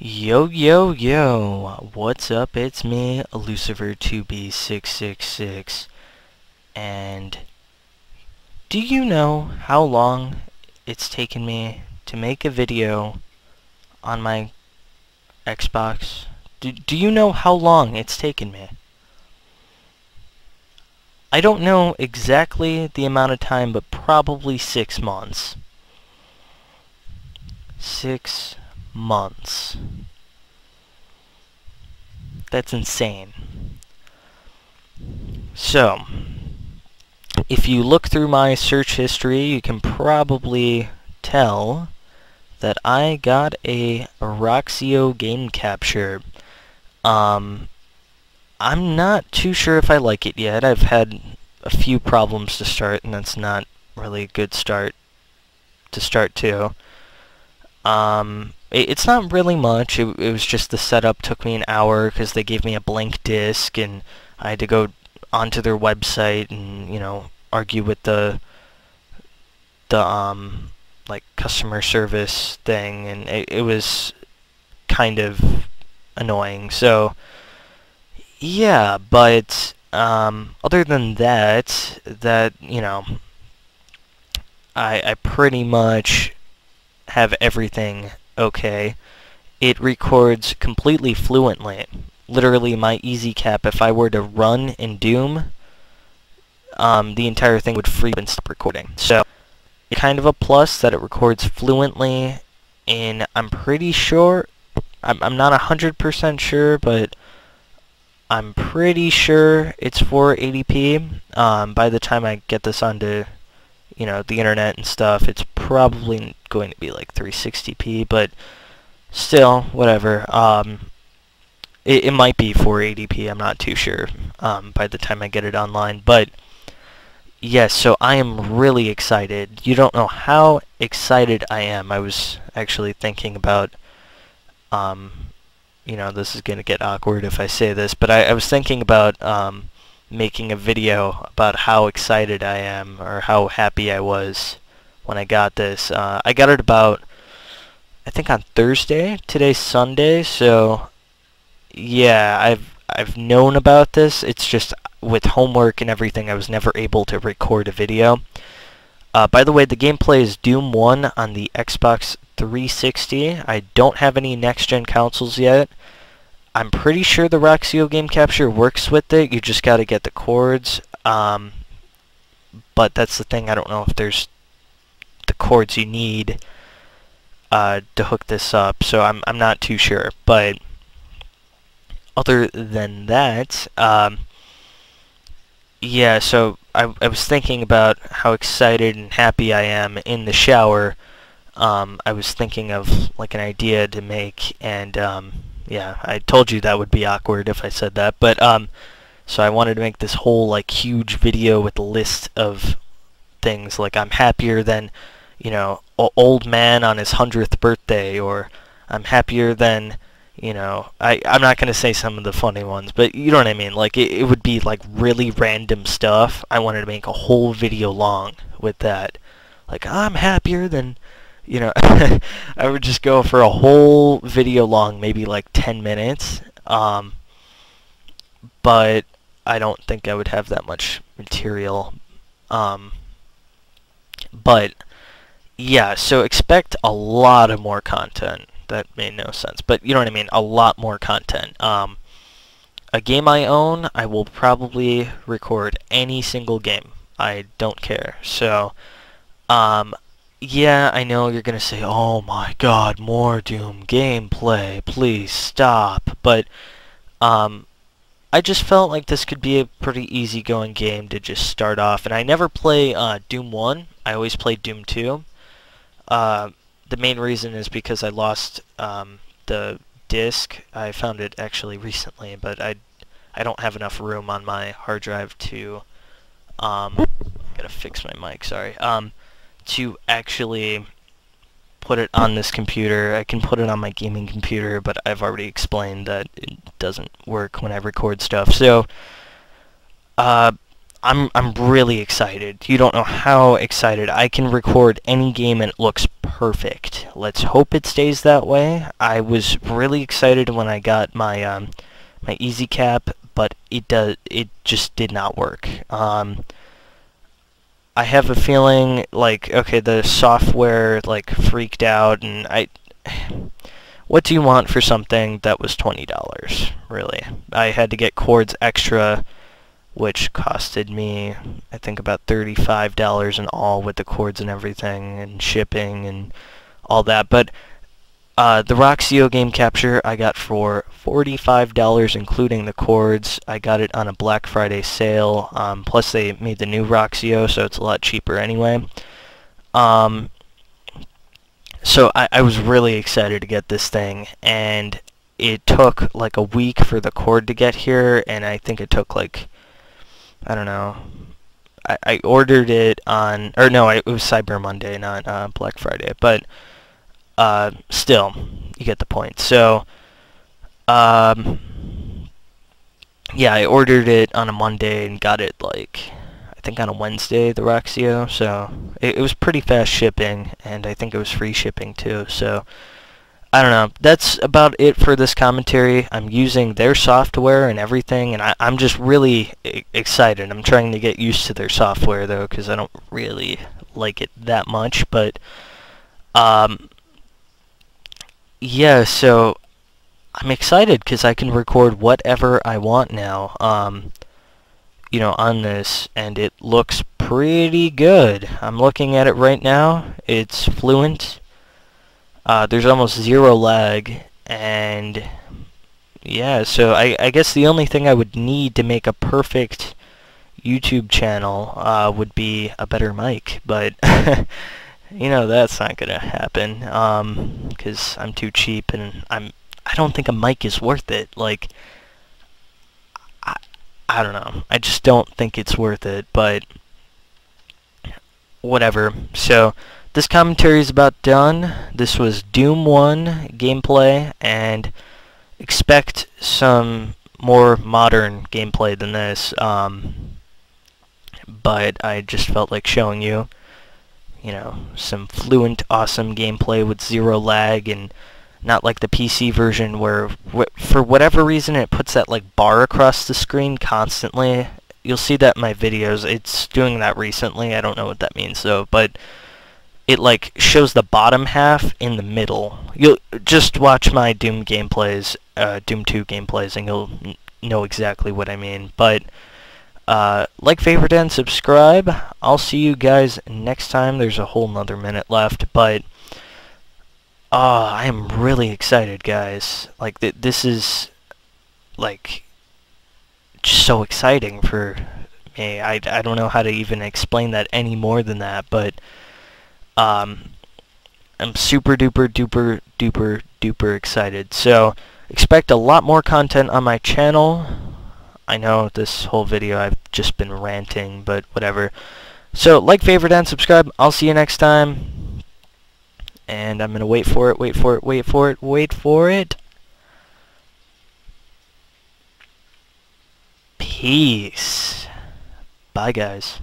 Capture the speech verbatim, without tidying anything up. Yo, yo, yo, what's up? It's me, Lucifer two b six six six, and do you know how long it's taken me to make a video on my Xbox? Do, do you know how long it's taken me? I don't know exactly the amount of time, but probably six months. Six months. That's insane. So, if you look through my search history, you can probably tell that I got a Roxio game capture. Um, I'm not too sure if I like it yet. I've had a few problems to start, and that's not really a good start to start to. Um, it, it's not really much. It, it was just the setup took me an hour because they gave me a blank disk, and I had to go onto their website and, you know, argue with the the um like customer service thing, and it, it was kind of annoying. So yeah, but um, other than that, that you know, I I pretty much have everything okay. It records completely fluently. Literally, my EasyCap, if I were to run in Doom, um, the entire thing would freeze and stop recording. So, it's kind of a plus that it records fluently, and I'm pretty sure, I'm, I'm not one hundred percent sure, but I'm pretty sure it's four eighty p. Um, by the time I get this onto, you know, the internet and stuff, it's probably going to be like three sixty p, but still, whatever. Um, It, it might be four eighty p, I'm not too sure, um, by the time I get it online, but yes, so I am really excited. You don't know how excited I am. I was actually thinking about, um, you know, this is going to get awkward if I say this, but I, I was thinking about um, making a video about how excited I am, or how happy I was when I got this. Uh, I got it about, I think on Thursday. Today's Sunday, so yeah, I've I've known about this. It's just with homework and everything, I was never able to record a video. Uh, by the way, the gameplay is Doom one on the Xbox three sixty. I don't have any next-gen consoles yet. I'm pretty sure the Roxio game capture works with it. You just got to get the cords. Um, but that's the thing. I don't know if there's the cords you need uh, to hook this up. So I'm I'm not too sure, but other than that, um, yeah, so I, I was thinking about how excited and happy I am in the shower. Um, I was thinking of like an idea to make, and um, yeah, I told you that would be awkward if I said that, but um, so I wanted to make this whole like huge video with a list of things, like I'm happier than, you know, old man on his hundredth birthday, or I'm happier than, you know, I, I'm not going to say some of the funny ones, but you know what I mean. Like, it, it would be, like, really random stuff. I wanted to make a whole video long with that. Like, I'm happier than, you know, I would just go for a whole video long, maybe, like, ten minutes. Um, but I don't think I would have that much material. Um, but, yeah, so expect a lot of more content. That made no sense, but you know what I mean, a lot more content. Um, a game I own, I will probably record any single game. I don't care. So, um, yeah, I know you're going to say, oh my god, more Doom gameplay, please stop. But um, I just felt like this could be a pretty easygoing game to just start off. And I never play uh, Doom one, I always play Doom two. Uh, The main reason is because I lost um, the disc. I found it actually recently, but I, I don't have enough room on my hard drive to, um, I gotta fix my mic. Sorry. Um, to actually put it on this computer. I can put it on my gaming computer, but I've already explained that it doesn't work when I record stuff. So, uh, I'm I'm really excited. You don't know how excited. I can record any game and it looks perfect. Let's hope it stays that way. I was really excited when I got my um, my EasyCap, but it does it just did not work. Um, I have a feeling like okay, the software like freaked out, and I. What do you want for something that was twenty dollars? Really, I had to get cords extra, which costed me, I think, about thirty-five dollars in all with the cords and everything and shipping and all that. But uh, the Roxio game capture I got for forty-five dollars including the cords. I got it on a Black Friday sale. Um, plus they made the new Roxio, so it's a lot cheaper anyway. Um, so I, I was really excited to get this thing, and it took like a week for the cord to get here, and I think it took like I don't know. I, I ordered it on, or no, I, it was Cyber Monday, not uh, Black Friday. But uh, still, you get the point. So, um, yeah, I ordered it on a Monday and got it like, I think on a Wednesday, the Roxio. So it, it was pretty fast shipping, and I think it was free shipping too. So I don't know. That's about it for this commentary. I'm using their software and everything, and I, I'm just really e- excited. I'm trying to get used to their software, though, because I don't really like it that much. But, um, yeah, so I'm excited because I can record whatever I want now, um, you know, on this, and it looks pretty good. I'm looking at it right now. It's fluent. Uh, there's almost zero lag, and yeah, so I, I guess the only thing I would need to make a perfect YouTube channel uh, would be a better mic, but you know, that's not gonna happen, um, because I'm too cheap, and I'm I don't think a mic is worth it. Like, I, I don't know, I just don't think it's worth it, but whatever. So this commentary is about done. This was Doom one gameplay, and expect some more modern gameplay than this, um, but I just felt like showing you, you know, some fluent, awesome gameplay with zero lag, and not like the P C version where, wh for whatever reason, it puts that, like, bar across the screen constantly. You'll see that in my videos. It's doing that recently. I don't know what that means, though, but it like shows the bottom half in the middle. You'll just watch my Doom gameplays, uh, Doom two gameplays, and you'll n know exactly what I mean. But uh, like, favorite, and subscribe. I'll see you guys next time. There's a whole nother minute left, but uh, I am really excited, guys. Like th this is like just so exciting for me. I I don't know how to even explain that any more than that, but. Um, I'm super duper duper duper duper excited. So expect a lot more content on my channel. I know this whole video I've just been ranting, but whatever. So like, favorite, and subscribe. I'll see you next time. And I'm gonna wait for it, wait for it, wait for it, wait for it. Peace. Bye, guys.